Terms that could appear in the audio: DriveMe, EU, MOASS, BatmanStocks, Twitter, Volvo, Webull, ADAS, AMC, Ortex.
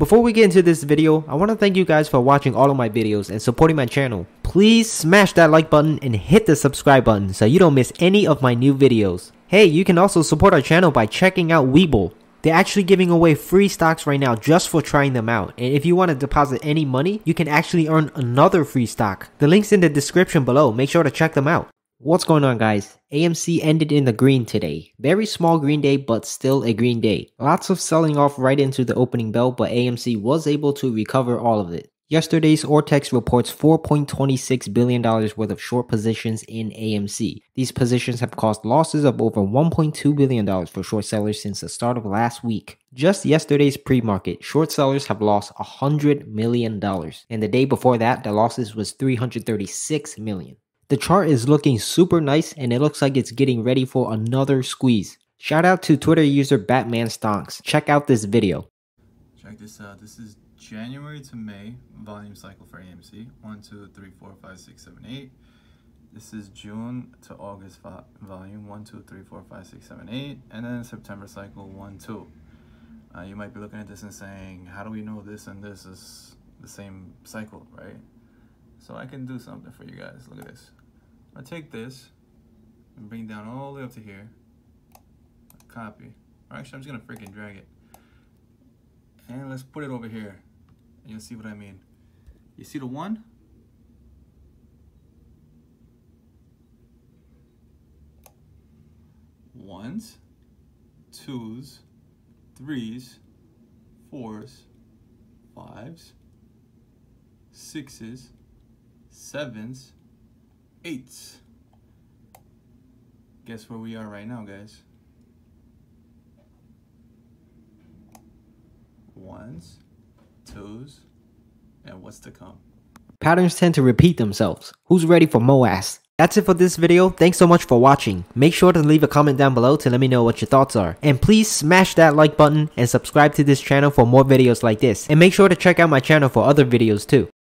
Before we get into this video, I want to thank you guys for watching all of my videos and supporting my channel. Please smash that like button and hit the subscribe button so you don't miss any of my new videos. Hey, you can also support our channel by checking out Webull. They're actually giving away free stocks right now just for trying them out, and if you want to deposit any money, you can actually earn another free stock. The link's in the description below, make sure to check them out. What's going on, guys? AMC ended in the green today. Very small green day, but still a green day. Lots of selling off right into the opening bell, but AMC was able to recover all of it. Yesterday's Ortex reports $4.26 billion worth of short positions in AMC. These positions have caused losses of over $1.2 billion for short sellers since the start of last week. Just yesterday's pre-market, short sellers have lost $100 million, and the day before that, the losses was $336 million. The chart is looking super nice and it looks like it's getting ready for another squeeze. Shout out to Twitter user BatmanStocks. Check out this video. Check this out. This is January to May volume cycle for AMC. 1, 2, 3, 4, 5, 6, 7, 8. This is June to August volume. 1, 2, 3, 4, 5, 6, 7, 8. And then September cycle 1, 2. You might be looking at this and saying, how do we know this and this is the same cycle, right? So I can do something for you guys. Look at this. I take this and bring it down all the way up to here. Copy. Or actually, I'm just gonna freaking drag it. And let's put it over here. And you'll see what I mean. You see the one? Ones, twos, threes, fours, fives, sixes, sevens, eights. Guess where we are right now, guys? Ones, twos, and what's to come. Patterns tend to repeat themselves. Who's ready for MOASS? That's it for this video. Thanks so much for watching. Make sure to leave a comment down below to let me know what your thoughts are. And please smash that like button and subscribe to this channel for more videos like this. And make sure to check out my channel for other videos too.